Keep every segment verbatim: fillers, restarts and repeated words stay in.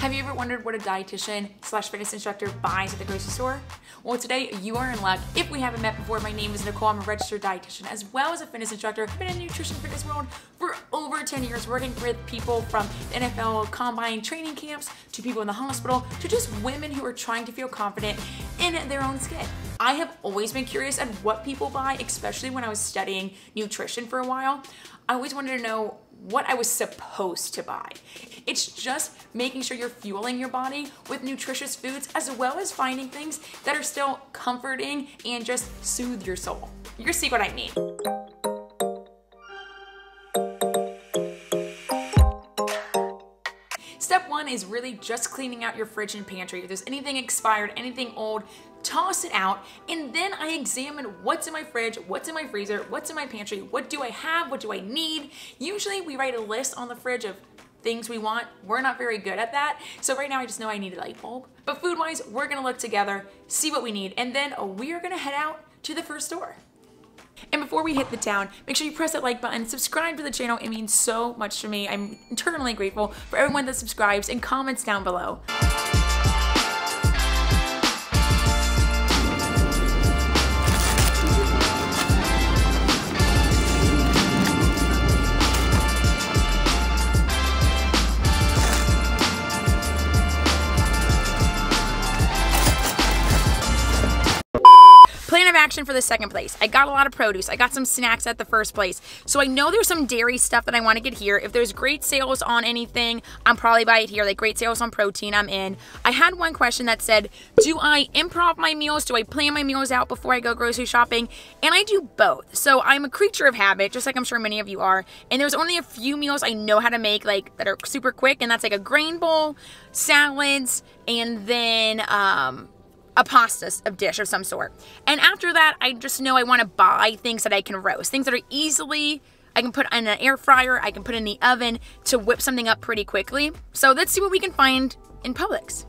Have you ever wondered what a dietitian slash fitness instructor buys at the grocery store? Well, today you are in luck. If we haven't met before, my name is Nicole. I'm a registered dietitian as well as a fitness instructor. I've been in the nutrition fitness world for over ten years, working with people from the N F L combine training camps to people in the hospital to just women who are trying to feel confident in their own skin. I have always been curious at what people buy, especially when I was studying nutrition for a while. I always wanted to know what I was supposed to buy. It's just making sure you're fueling your body with nutritious foods as well as finding things that are still comforting and just soothe your soul. You see what I mean. Step one is really just cleaning out your fridge and pantry. If there's anything expired, anything old, toss it out, and then I examine what's in my fridge, what's in my freezer, what's in my pantry, what do I have, what do I need. Usually we write a list on the fridge of things we want. We're not very good at that, so right now I just know I need a light bulb. But food-wise, we're gonna look together, see what we need, and then we're gonna head out to the first store. And before we hit the town, make sure you press that like button, subscribe to the channel. It means so much to me. I'm eternally grateful for everyone that subscribes and comments down below. Plan of action for the second place. I got a lot of produce. I got some snacks at the first place. So I know there's some dairy stuff that I want to get here. If there's great sales on anything, I'm probably buy it here. Like great sales on protein, I'm in. I had one question that said, do I improv my meals? Do I plan my meals out before I go grocery shopping? And I do both. So I'm a creature of habit, just like I'm sure many of you are. And there's only a few meals I know how to make like that are super quick. And that's like a grain bowl, salads, and then, um, a pasta a dish of some sort. And after that, I just know I want to buy things that I can roast, things that are easily, I can put in an air fryer, I can put in the oven to whip something up pretty quickly. So let's see what we can find in Publix.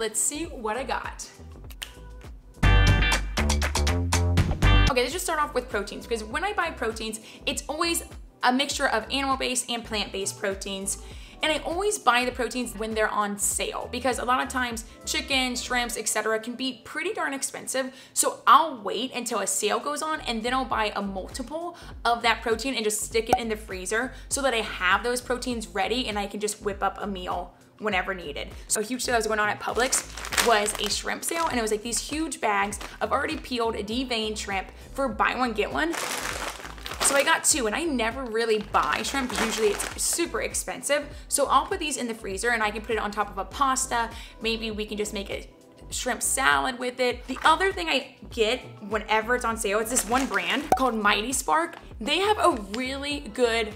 Let's see what I got. Okay, let's just start off with proteins, because when I buy proteins, it's always a mixture of animal-based and plant-based proteins. And I always buy the proteins when they're on sale, because a lot of times chicken, shrimps, et cetera can be pretty darn expensive. So I'll wait until a sale goes on and then I'll buy a multiple of that protein and just stick it in the freezer so that I have those proteins ready and I can just whip up a meal whenever needed. So a huge sale that was going on at Publix was a shrimp sale, and it was like these huge bags of already peeled deveined shrimp for buy one, get one. So I got two, and I never really buy shrimp because usually it's super expensive. So I'll put these in the freezer and I can put it on top of a pasta. Maybe we can just make a shrimp salad with it. The other thing I get whenever it's on sale is this one brand called Mighty Spark. They have a really good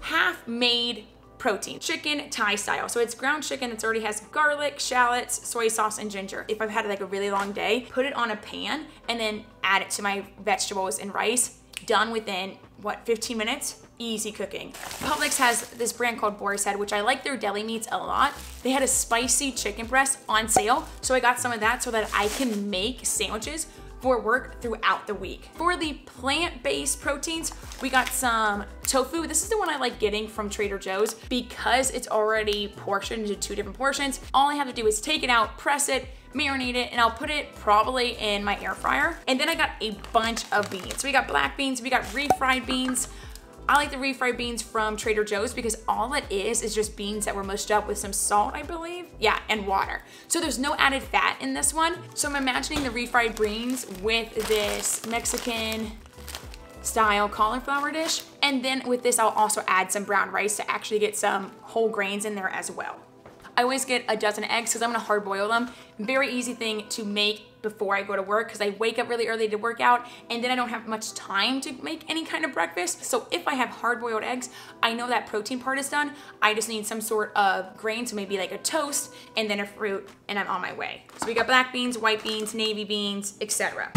half-made protein, chicken Thai style. So it's ground chicken that already has garlic, shallots, soy sauce, and ginger. If I've had like a really long day, put it on a pan and then add it to my vegetables and rice. Done within, what, fifteen minutes? Easy cooking. Publix has this brand called Boar's Head, which I like their deli meats a lot. They had a spicy chicken breast on sale, so I got some of that so that I can make sandwiches for work throughout the week. For the plant-based proteins, we got some tofu. This is the one I like getting from Trader Joe's because it's already portioned into two different portions. All I have to do is take it out, press it, marinate it, and I'll put it probably in my air fryer. And then I got a bunch of beans. So we got black beans, we got refried beans. I like the refried beans from Trader Joe's because all it is is just beans that were mushed up with some salt, I believe. Yeah, and water. So there's no added fat in this one. So I'm imagining the refried beans with this Mexican style cauliflower dish. And then with this, I'll also add some brown rice to actually get some whole grains in there as well. I always get a dozen eggs because I'm gonna hard boil them. Very easy thing to make before I go to work because I wake up really early to work out and then I don't have much time to make any kind of breakfast. So if I have hard boiled eggs, I know that protein part is done. I just need some sort of grain, so maybe like a toast and then a fruit, and I'm on my way. So we got black beans, white beans, navy beans, et cetera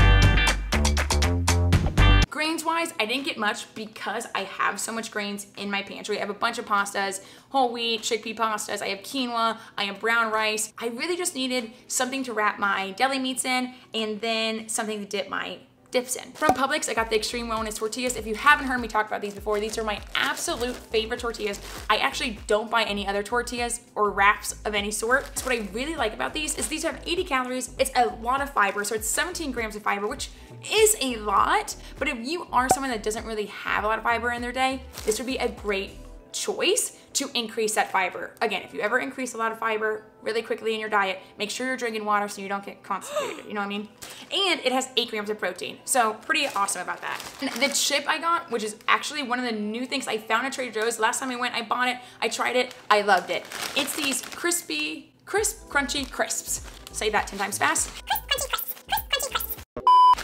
Grains-wise, I didn't get much because I have so much grains in my pantry. I have a bunch of pastas, whole wheat, chickpea pastas, I have quinoa, I have brown rice. I really just needed something to wrap my deli meats in and then something to dip my dips in. From Publix, I got the Extreme Wellness tortillas. If you haven't heard me talk about these before, these are my absolute favorite tortillas. I actually don't buy any other tortillas or wraps of any sort. So what I really like about these is these have eighty calories. It's a lot of fiber, so it's seventeen grams of fiber, which is a lot. But if you are someone that doesn't really have a lot of fiber in their day, this would be a great choice to increase that fiber. Again, if you ever increase a lot of fiber really quickly in your diet, make sure you're drinking water so you don't get constipated, you know what I mean? And it has eight grams of protein, so pretty awesome about that. And the chip I got, which is actually one of the new things I found at Trader Joe's. Last time I went, I bought it, I tried it, I loved it. It's these crispy, crisp, crunchy crisps. Say that ten times fast. Crisp, crunchy, crisp, crisp, crunchy, crisp.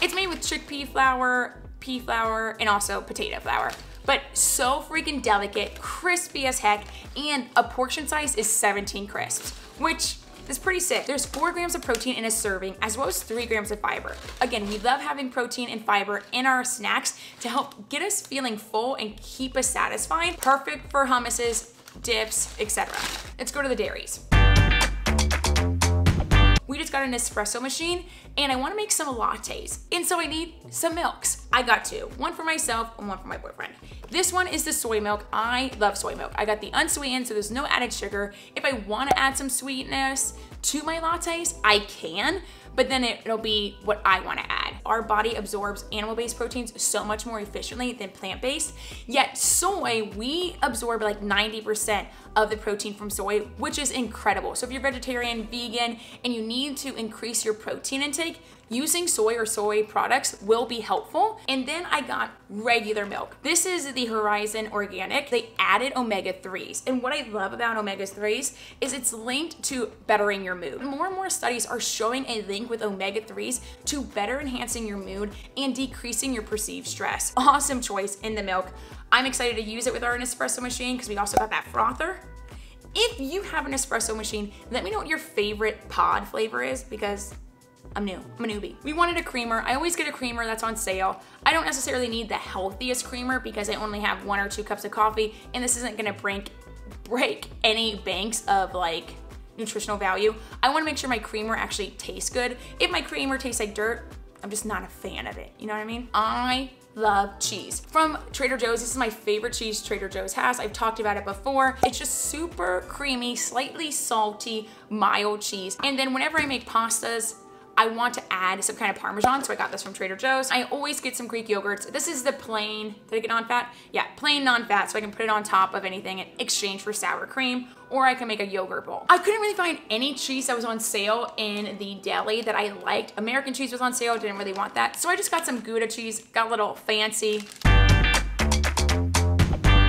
It's made with chickpea flour, pea flour, and also potato flour. But so freaking delicate, crispy as heck, and a portion size is seventeen crisps, which is pretty sick. There's four grams of protein in a serving, as well as three grams of fiber. Again, we love having protein and fiber in our snacks to help get us feeling full and keep us satisfied. Perfect for hummuses, dips, et cetera. Let's go to the dairies. We just got an espresso machine and I wanna make some lattes. And so I need some milks. I got two, one for myself and one for my boyfriend. This one is the soy milk. I love soy milk. I got the unsweetened, so there's no added sugar. If I wanna add some sweetness to my lattes, I can, but then it, it'll be what I wanna add. Our body absorbs animal-based proteins so much more efficiently than plant-based, yet soy, we absorb like ninety percent of the protein from soy, which is incredible. So if you're vegetarian, vegan, and you need to increase your protein intake, using soy or soy products will be helpful. And then I got regular milk. This is the Horizon Organic. They added omega threes. And what I love about omega threes is it's linked to bettering your mood. More and more studies are showing a link with omega threes to better enhancing your mood and decreasing your perceived stress. Awesome choice in the milk. I'm excited to use it with our Nespresso machine because we also got that frother. If you have an espresso machine, let me know what your favorite pod flavor is because I'm new, I'm a newbie. We wanted a creamer. I always get a creamer that's on sale. I don't necessarily need the healthiest creamer because I only have one or two cups of coffee and this isn't gonna break, break any banks of like nutritional value. I wanna make sure my creamer actually tastes good. If my creamer tastes like dirt, I'm just not a fan of it, you know what I mean? I love cheese. From Trader Joe's, this is my favorite cheese Trader Joe's has. I've talked about it before. It's just super creamy, slightly salty, mild cheese. And then whenever I make pastas, I want to add some kind of Parmesan, so I got this from Trader Joe's. I always get some Greek yogurts. This is the plain, did I get non-fat? Yeah, plain non-fat, so I can put it on top of anything in exchange for sour cream, or I can make a yogurt bowl. I couldn't really find any cheese that was on sale in the deli that I liked. American cheese was on sale, didn't really want that. So I just got some Gouda cheese, got a little fancy.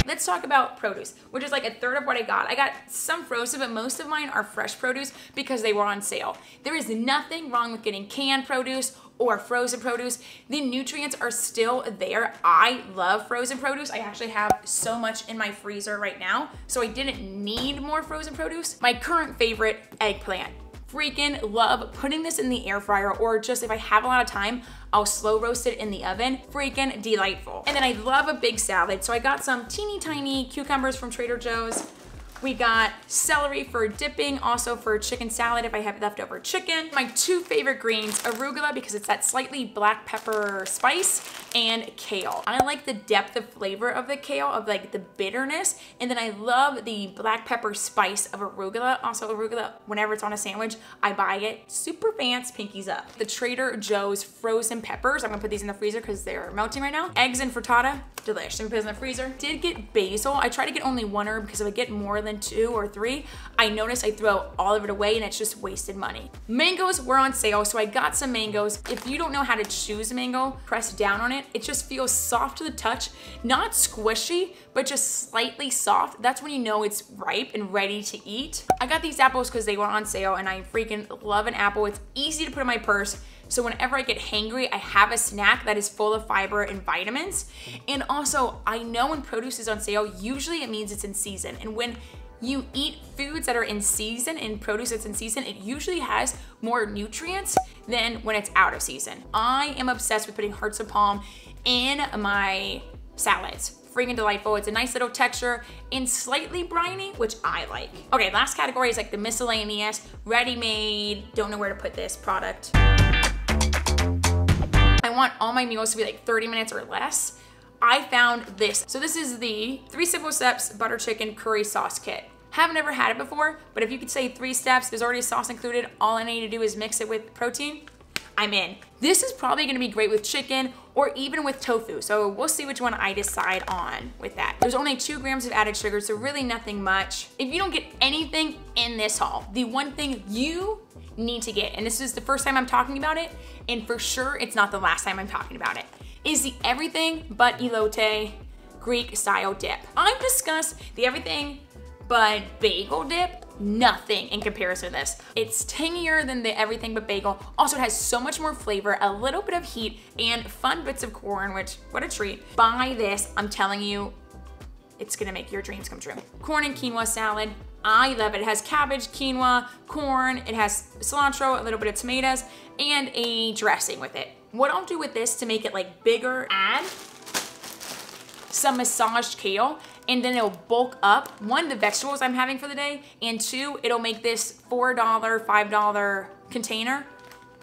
Let's talk about produce, which is like a third of what I got. I got some frozen, but most of mine are fresh produce because they were on sale. There is nothing wrong with getting canned produce or frozen produce. The nutrients are still there. I love frozen produce. I actually have so much in my freezer right now, so I didn't need more frozen produce. My current favorite, eggplant. Freaking love putting this in the air fryer, or just if I have a lot of time, I'll slow roast it in the oven. Freaking delightful. And then I love a big salad. So I got some teeny tiny cucumbers from Trader Joe's. We got celery for dipping, also for chicken salad if I have leftover chicken. My two favorite greens, arugula because it's that slightly black pepper spice, and kale. I like the depth of flavor of the kale, of like the bitterness, and then I love the black pepper spice of arugula. Also arugula, whenever it's on a sandwich, I buy it. Super fancy, pinkies up. The Trader Joe's frozen peppers, I'm gonna put these in the freezer because they're melting right now. Eggs and frittata, delish. I'm gonna put these in the freezer. Did get basil. I try to get only one herb because if I get more than two or three, I notice I throw all of it away and it's just wasted money. Mangoes were on sale, so I got some mangoes. If you don't know how to choose a mango, press down on it. It just feels soft to the touch, not squishy, but just slightly soft. That's when you know it's ripe and ready to eat. I got these apples because they were on sale and I freaking love an apple. It's easy to put in my purse. So whenever I get hangry, I have a snack that is full of fiber and vitamins. And also, I know when produce is on sale, usually it means it's in season. And when you eat foods that are in season and produce that's in season, it usually has more nutrients than when it's out of season. I am obsessed with putting hearts of palm in my salads. Freaking delightful. It's a nice little texture and slightly briny, which I like. Okay, last category is like the miscellaneous, ready-made, don't know where to put this product. I want all my meals to be like thirty minutes or less. I found this. So this is the Three Simple Steps Butter Chicken Curry Sauce Kit. Haven't ever had it before, but if you could say three steps, there's already sauce included, all I need to do is mix it with protein, I'm in. This is probably gonna be great with chicken or even with tofu, so we'll see which one I decide on with that. There's only two grams of added sugar, so really nothing much. If you don't get anything in this haul, the one thing you need to get, and this is the first time I'm talking about it, and for sure it's not the last time I'm talking about it, is the everything but elote Greek style dip. I've discussed the everything but bagel dip, nothing in comparison to this. It's tangier than the everything but bagel. Also, it has so much more flavor, a little bit of heat, and fun bits of corn, which, what a treat. Buy this, I'm telling you, it's gonna make your dreams come true. Corn and quinoa salad, I love it. It has cabbage, quinoa, corn, it has cilantro, a little bit of tomatoes, and a dressing with it. What I'll do with this to make it like bigger, add some massaged kale, and then it'll bulk up, one, the vegetables I'm having for the day, and two, it'll make this four dollar, five dollar container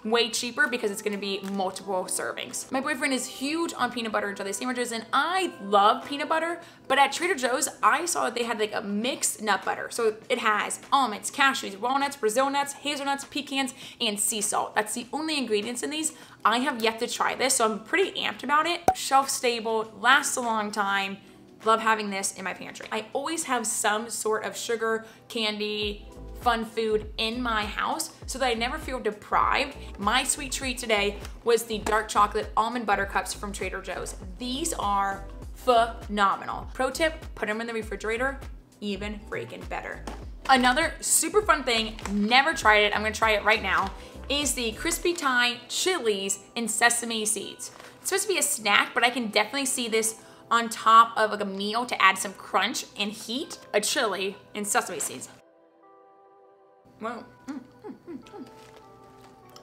way cheaper because it's gonna be multiple servings. My boyfriend is huge on peanut butter and jelly sandwiches, and I love peanut butter, but at Trader Joe's, I saw that they had like a mixed nut butter. So it has almonds, cashews, walnuts, Brazil nuts, hazelnuts, pecans, and sea salt. That's the only ingredients in these. I have yet to try this, so I'm pretty amped about it. Shelf stable, lasts a long time. Love having this in my pantry. I always have some sort of sugar, candy, fun food in my house so that I never feel deprived. My sweet treat today was the dark chocolate almond butter cups from Trader Joe's. These are phenomenal. Pro tip, put them in the refrigerator, even freaking better. Another super fun thing, never tried it, I'm gonna try it right now, is the crispy Thai chilies and sesame seeds. It's supposed to be a snack, but I can definitely see this on top of like a meal to add some crunch and heat, a chili and sesame seeds. Whoa. Mm, mm, mm, mm.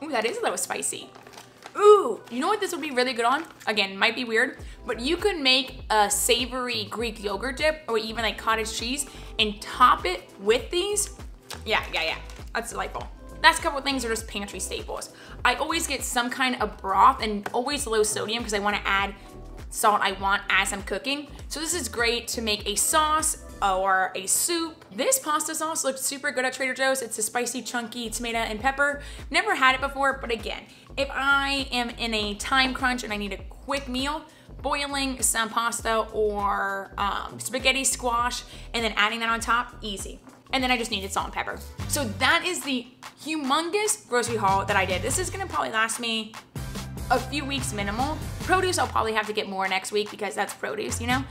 Ooh, that is a little spicy. Ooh, you know what this would be really good on? Again, might be weird, but you could make a savory Greek yogurt dip or even like cottage cheese and top it with these. Yeah, yeah, yeah, that's delightful. That's a couple of things that are just pantry staples. I always get some kind of broth and always low sodium because I want to add salt I want as I'm cooking. So this is great to make a sauce or a soup. This pasta sauce looks super good at Trader Joe's. It's a spicy, chunky tomato and pepper. Never had it before, but again, if I am in a time crunch and I need a quick meal, boiling some pasta or um, spaghetti squash and then adding that on top, easy. And then I just needed salt and pepper. So that is the humongous grocery haul that I did. This is gonna probably last me a few weeks minimal. Produce, I'll probably have to get more next week because that's produce, you know?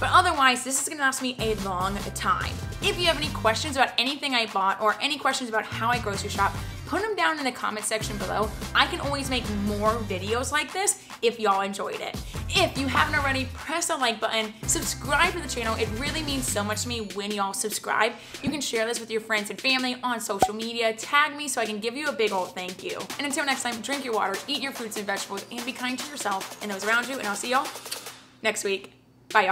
But otherwise, this is gonna last me a long time. If you have any questions about anything I bought or any questions about how I grocery shop, put them down in the comment section below. I can always make more videos like this if y'all enjoyed it. If you haven't already, press the like button, subscribe to the channel. It really means so much to me when y'all subscribe. You can share this with your friends and family on social media, tag me so I can give you a big old thank you. And until next time, drink your water, eat your fruits and vegetables, and be kind to yourself and those around you, and I'll see y'all next week. Bye y'all.